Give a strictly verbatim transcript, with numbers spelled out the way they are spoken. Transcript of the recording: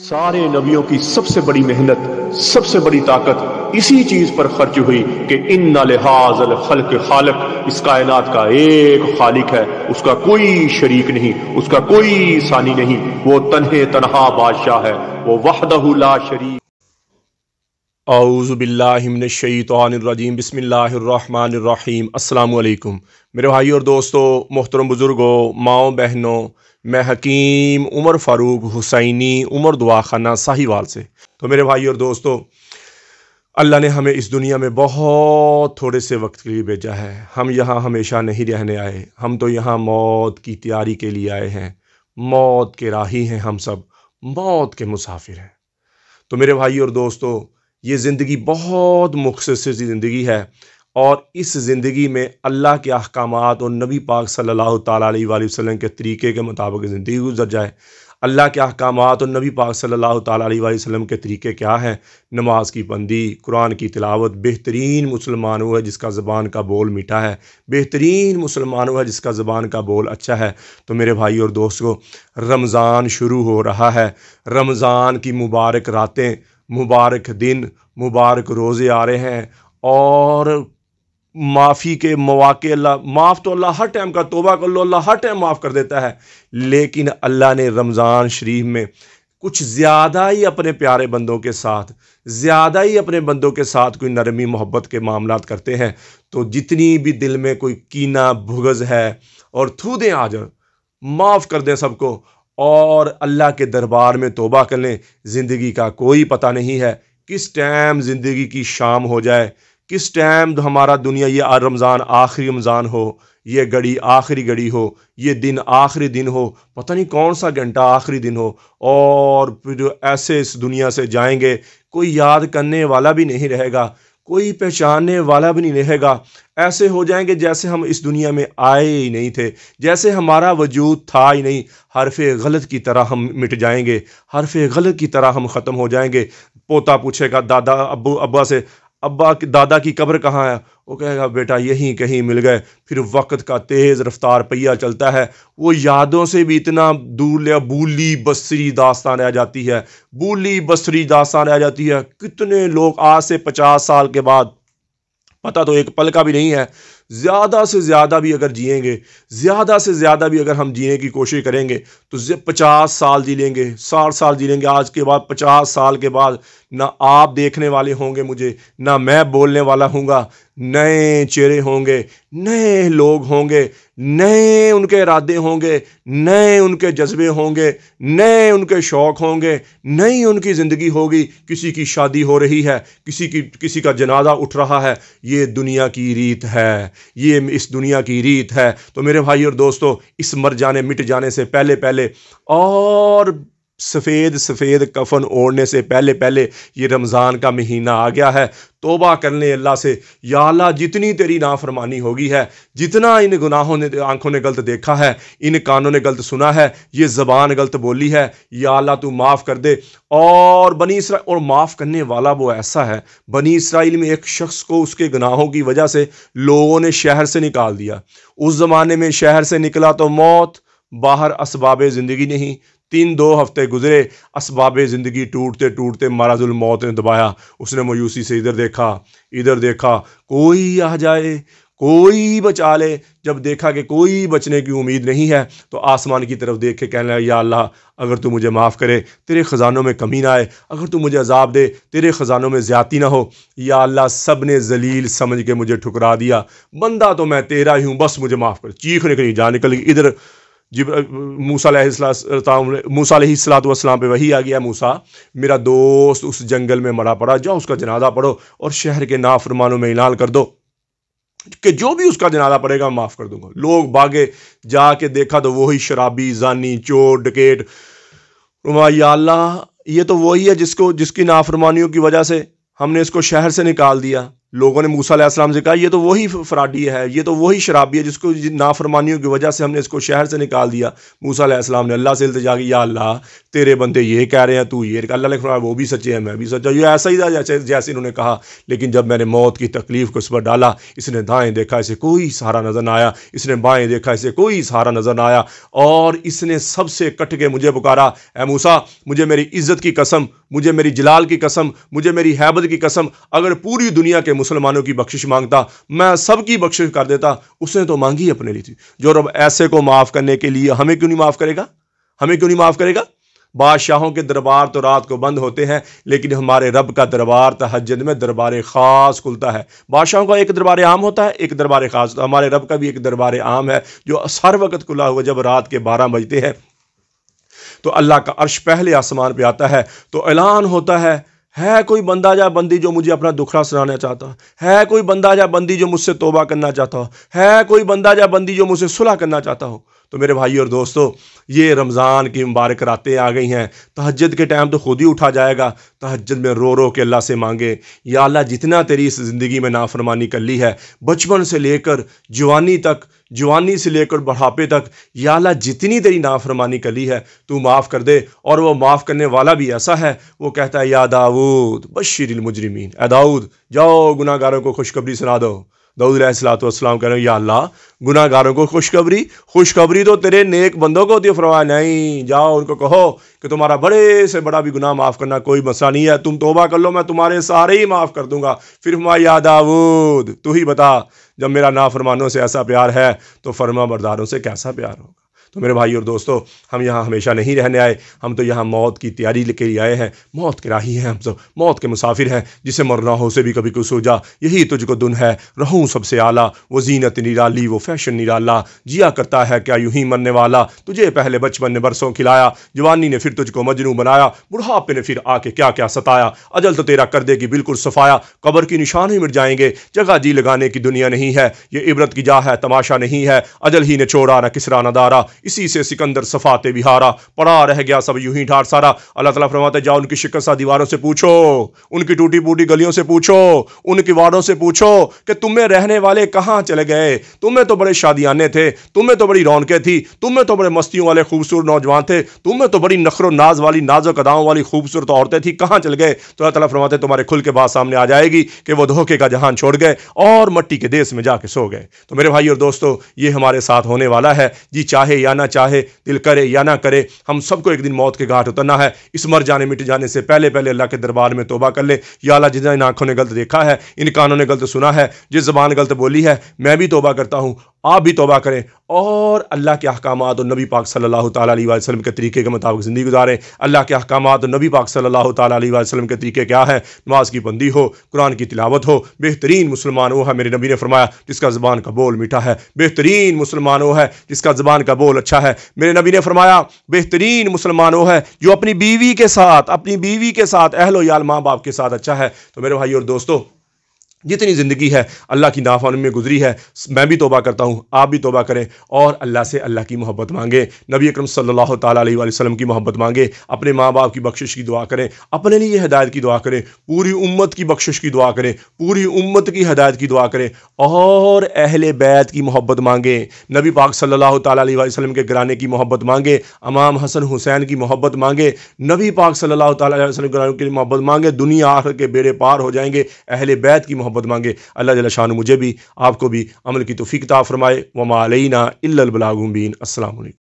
सारे नबियों की सबसे बड़ी मेहनत, सबसे बड़ी ताकत इसी चीज पर खर्च हुई कि इन्ना लिहाजल खल्क खालिक, इस कायनात का एक खालिक है, उसका कोई शरीक नहीं, उसका कोई सानी नहीं, वो तन्हे तनहा बादशाह है, वो वहदहु ला शरीक। औज़ु बिल्लाहि मिनश शैतानिर रजीम, बिस्मिल्लाहिर रहमानिर रहीम। अस्सलाम वालेकुम मेरे भाई और दोस्तों, मोहतरम बुजुर्गों, माओ बहनों, मैं हकीम उमर फारूक हुसैनी उमर दुआखाना साहिवाल से। तो मेरे भाई और दोस्तों, अल्लाह ने हमें इस दुनिया में बहुत थोड़े से वक्त के लिए भेजा है। हम यहाँ हमेशा नहीं रहने आए, हम तो यहाँ मौत की तैयारी के लिए आए हैं। मौत के राही हैं हम सब, मौत के मुसाफिर हैं। तो मेरे भाई और दोस्तों, ये ज़िंदगी बहुत मुख्तसर सी ज़िंदगी है और इस ज़िंदगी में अल्लाह के अहकामात और नबी पाक सल्लल्लाहु तआला अलैहि वसल्लम के तरीके के मुताबिक ज़िंदगी गुजर जाए। अल्लाह के अहकामात और नबी पाक सल्लल्लाहु तआला अलैहि वसल्लम के तरीके क्या हैं? नमाज की बंदी, कुरान की तिलावत। बेहतरीन मुसलमान वो है जिसका ज़बान का बोल मीठा है, बेहतरीन मुसलमान वो है जिसका ज़बान का बोल अच्छा है। तो मेरे भाई और दोस्तों, रमज़ान शुरू हो रहा है, रमज़ान की मुबारक रातें, मुबारक दिन, मुबारक रोज़े आ रहे हैं और माफ़ी के मौक़े। अल्लाह माफ़ तो अल्लाह हर टाइम का, तोबा कर लो अल्लाह हर टाइम माफ़ कर देता है, लेकिन अल्लाह ने रमज़ान शरीफ में कुछ ज़्यादा ही अपने प्यारे बंदों के साथ, ज़्यादा ही अपने बंदों के साथ कोई नरमी मोहब्बत के मामलात करते हैं। तो जितनी भी दिल में कोई कीना भुगज़ है और थू दें आज, माफ़ कर दें सबको और अल्लाह के दरबार में तोबा कर लें। ज़िंदगी का कोई पता नहीं है किस टाइम ज़िंदगी की शाम हो जाए, किस टाइम हमारा दुनिया, ये रमज़ान आखिरी रमज़ान हो, ये घड़ी आखिरी घड़ी हो, ये दिन आखिरी दिन हो, पता नहीं कौन सा घंटा आखिरी दिन हो, और फिर ऐसे इस दुनिया से जाएंगे कोई याद करने वाला भी नहीं रहेगा, कोई पहचानने वाला भी नहीं रहेगा। ऐसे हो जाएंगे जैसे हम इस दुनिया में आए ही नहीं थे, जैसे हमारा वजूद था ही नहीं। हरफ़े गलत की तरह हम मिट जाएंगे, हरफ़े गलत की तरह हम ख़त्म हो जाएंगे। पोता पूछेगा दादा अब्बू अब्बा से, अब्बा के दादा की कब्र कहाँ है? वो कहेगा बेटा यहीं कहीं मिल गए। फिर वक्त का तेज़ रफ्तार पहिया चलता है, वो यादों से भी इतना दूर ले, बूली बसरी दास्तान रह जाती है, बूली बसरी दास्तान रह जाती है। कितने लोग आज से पचास साल के बाद, पता तो एक पल का भी नहीं है, ज़्यादा से ज़्यादा भी अगर जिएंगे, ज़्यादा से ज़्यादा भी अगर हम जीने की कोशिश करेंगे तो पचास साल जी लेंगे, साठ साल जी लेंगे। आज के बाद पचास साल के बाद ना आप देखने वाले होंगे मुझे, ना मैं बोलने वाला हूँगा। नए चेहरे होंगे, नए लोग होंगे, नए उनके इरादे होंगे, नए उनके जज्बे होंगे, नए उनके शौक़ होंगे, नई उनकी ज़िंदगी होगी। किसी की शादी हो रही है, किसी की किसी का जनाजा उठ रहा है। ये दुनिया की रीत है, ये इस दुनिया की रीत है। तो मेरे भाई और दोस्तों, इस मर जाने मिट जाने से पहले पहले और सफ़ेद सफ़ेद कफन ओढ़ने से पहले पहले ये रमज़ान का महीना आ गया है। तोबा कर लें अल्लाह से, या अल्लाह जितनी तेरी नाफरमानी होगी है, जितना इन गुनाहों ने आंखों ने गलत देखा है, इन कानों ने गलत सुना है, ये ज़बान गलत बोली है, या अल्लाह तू माफ़ कर दे। और बनी इसराइल, और माफ़ करने वाला वो ऐसा है, बनी इसराइल में एक शख्स को उसके गुनाहों की वजह से लोगों ने शहर से निकाल दिया। उस ज़माने में शहर से निकला तो मौत, बाहर असबाब ज़िंदगी नहीं। तीन दो हफ्ते गुजरे, असबाब ज़िंदगी टूटते टूटते मराजुल मौत ने दबाया। उसने मायूसी से इधर देखा, इधर देखा, कोई आ जाए, कोई बचा ले। जब देखा कि कोई बचने की उम्मीद नहीं है तो आसमान की तरफ देख के कहने लगा, या अल्लाह अगर तू मुझे माफ़ करे, तेरे ख़ज़ानों में कमी ना आए, अगर तू मुझे अजाब दे, तेरे ख़ज़ानों में ज़्यादती ना हो। या अल्लाह सब ने जलील समझ के मुझे ठुकरा दिया, बंदा तो मैं तेरा ही हूँ, बस मुझे माफ़ कर। चीख निकली, जान निकली। इधर जिब मूसा मूसा अलैहिस्सलाम पे वही आ गया, मूसा मेरा दोस्त उस जंगल में मरा पड़ा, जाओ उसका जनाजा पढ़ो और शहर के नाफरमानों में ऐलान कर दो कि जो भी उसका जनाजा पड़ेगा माफ़ कर दूंगा। लोग भागे, जाके देखा तो वही शराबी, जानी, चोर, डकैत। या अल्लाह ये तो वही है जिसको जिसकी नाफरमानियों की वजह से हमने इसको शहर से निकाल दिया, लोगों ने मूसा अलैहिस्सलाम से कहा ये तो वही फराडी है, ये तो वही शराबी है जिसको नाफरमानियों की वजह से हमने इसको शहर से निकाल दिया। मूसा अलैहिस्सलाम ने अल्लाह से इल्तिजा की, या अल्लाह तेरे बंदे ये कह रहे हैं, तू ये, अल्लाह ने फरमाया वो भी सच्चे हैं, मैं भी सच्चा, ये ऐसा ही था जैसे जैसे इन्होंने कहा। लेकिन जब मैंने मौत की तकलीफ़ को इस पर डाला, इसने दाएँ देखा, इसे कोई सहारा नजर न आया, इसने बाएँ देखा, इसे कोई सहारा नजर न आया, और इसने सबसे कट के मुझे पुकारा, ऐ मूसा मुझे मेरी इज्जत की कसम, मुझे मेरी जलाल की कसम, मुझे मेरी हैबत की कसम, अगर पूरी दुनिया के मुसलमानों की बख्शिश मांगता मैं सबकी बख्शिश कर देता, उसने तो मांगी अपने लिए थी। जो रब ऐसे को माफ़ करने के लिए हमें क्यों नहीं माफ़ करेगा, हमें क्यों नहीं माफ़ करेगा। बादशाहों के दरबार तो रात को बंद होते हैं, लेकिन हमारे रब का दरबार तहज्जुद में दरबार ख़ास खुलता है। बादशाहों का एक दरबार आम होता है, एक दरबार ख़ास, तो हमारे रब का भी एक दरबार आम है जो हर वक्त खुला हुआ। जब रात के बारह बजते हैं तो अल्लाह का अर्श पहले आसमान पे आता है, तो ऐलान होता है, है कोई बंदा या बंदी जो मुझे अपना दुखड़ा सुनाना चाहता हो, है कोई बंदा या बंदी जो मुझसे तोबा करना चाहता हो, है कोई बंदा या बंदी जो मुझसे सुलह करना चाहता हो। तो मेरे भाई और दोस्तों, ये रमज़ान की मुबारक रातें आ गई हैं। तहज्जुद के टाइम तो खुद ही उठा जाएगा, तहज्जुद में रो रो के अल्लाह से मांगे, या अल्लाह जितना तेरी इस ज़िंदगी में नाफरमानी कर ली है, बचपन से लेकर जवानी तक, जवानी से लेकर बुढ़ापे तक, या अल्लाह जितनी तेरी नाफरमानी कर ली है तू माफ़ कर दे। और वह माफ़ करने वाला भी ऐसा है, वो कहता है, या दाऊद बशीरिल मुजरिमीन, ए दाऊद जाओ गुनाहगारों को खुशखबरी सुना दो। दाऊद अलैहिस्सलाम कह रहे हैं, या अल्लाह गुनाहगारों को खुशखबरी, खुशखबरी तो तेरे नेक बंदों को होती है। फरमाया, नहीं जाओ उनको कहो कि तुम्हारा बड़े से बड़ा भी गुनाह माफ़ करना कोई मसला नहीं है, तुम तोबा कर लो, मैं तुम्हारे सारे ही माफ़ कर दूंगा। फिर फरमाया, या दाऊद तू ही बता जब मेरा नाफरमानों से ऐसा प्यार है तो फर्मा बरदारों से कैसा प्यार होगा। तो मेरे भाई और दोस्तों, हम यहाँ हमेशा नहीं रहने आए, हम तो यहाँ मौत की तैयारी लेके ही आए हैं, मौत के राही हैं हम सब, मौत के मुसाफिर हैं। जिसे मरना हो उसे भी कभी कुछ हो जा, यही तुझको दुन है, रहूँ सबसे आला, वो जीनत निराली, वो फैशन निराला, जिया करता है क्या यूं ही मरने वाला। तुझे पहले बचपन ने बरसों खिलाया, जवानी ने फिर तुझको मजनू बनाया, बुढ़ापे ने फिर आके क्या क्या सताया। अजल तो तेरा कर देगी बिल्कुल सफाया, कब्र की निशान ही मिट जाएंगे, जगह जी लगाने की दुनिया नहीं है, ये इबरत की जा है तमाशा नहीं है। अजल ही ने छोड़ा न किसरा न दारा, इसी से सिकंदर सफाते बिहारा, पड़ा रह गया सब यूं ही ठार सारा। अल्लाह ताला फरमाते, जाओ उनकी शिकस्त दीवारों से पूछो, उनकी टूटी फूटी गलियों से पूछो, उनकी वार्डों से पूछो कि तुम्हें रहने वाले कहाँ चले गए। तुम्हें तो बड़े शादियाने थे, तुम्हें तो बड़ी रौनकें थी, तुम्हें तो बड़े मस्तियों वाले खूबसूरत नौजवान थे, तुम्हें तो बड़ी नखरो नाज वाली, नाजुक अदाओं वाली खूबसूरत औरतें थी, कहाँ चल गए। तो अल्लाह ताला फरमाते, तुम्हारे खुल के बाद सामने आ जाएगी कि वो धोखे का जहान छोड़ गए और मट्टी के देश में जाके सो गए। तो मेरे भाई और दोस्तों, ये हमारे साथ होने वाला है, जी चाहे या ना चाहे, दिल करे या ना करे, हम सबको एक दिन मौत के घाट उतरना है। इस मर जाने मिट जाने से पहले पहले अल्लाह के दरबार में तोबा कर ले। या अल्लाह, जितना इन आँखों ने गलत देखा है, इन कानों ने गलत सुना है, जिस ज़बान गलत बोली है, मैं भी तोबा करता हूँ, आप भी तोबा करें और अल्लाह के अहकामात और नबी पाक सल्लल्लाहु तआला अलैहि वसल्लम के तरीके के मुताबिक ज़िंदगी गुजारें। अल्लाह के अहकामात और नबी पाक सल्लल्लाहु तआला अलैहि वसल्लम के तरीके क्या है? नमाज की बंदी हो, कुरान की तिलावत हो। बेहतरीन मुसलमान वो है, मेरे नबी ने फरमाया, जिसका ज़बान का बोल मीठा है। बेहतरीन मुसलमान वो है जिसका ज़बान का बोल अच्छा है। मेरे नबी ने फरमाया, बेहतरीन मुसलमान वो है जो अपनी बीवी के साथ, अपनी बीवी के साथ, अहलो याल, माँ बाप के साथ अच्छा है। तो मेरे भाई और दोस्तों, जितनी ज़िंदगी है अल्लाह की नाफरमानी में गुजरी है, मैं भी तोबा करता हूँ, आप भी तोबा करें और अल्लाह से अल्लाह की मोहब्बत मांगे, नबी अकरम सल्लल्लाहु तआला अलैहि वसल्लम की मोहब्बत मांगे, अपने माँ बाप की बख्शिश की दुआ करें, अपने लिए हिदायत की दुआ करें, पूरी उम्मत की बख्शिश की दुआ करें, पूरी उम्मत की हिदायत की दुआ करें और अहले बैत की मोहब्बत मांगे, नबी पाक सल्लल्लाहु तआला अलैहि वसल्लम के घराने की मोहब्बत मांगे, इमाम हसन हुसैन की मोहब्बत मांगे, नबी पाक सल्लल्लाहु तआला अलैहि वसल्लम के घराने की मोहब्बत मांगे। दुनिया आखिर के बेड़े पार हो जाएंगे अहले बैत की मोहब्बत मांगे। अल्लाह जल्ल शान मुझे भी आपको भी अमल की तौफीक अता फरमाए। वमा अलैना इल्लल बलागुल मुबीन। अस्सलाम वालेकुम।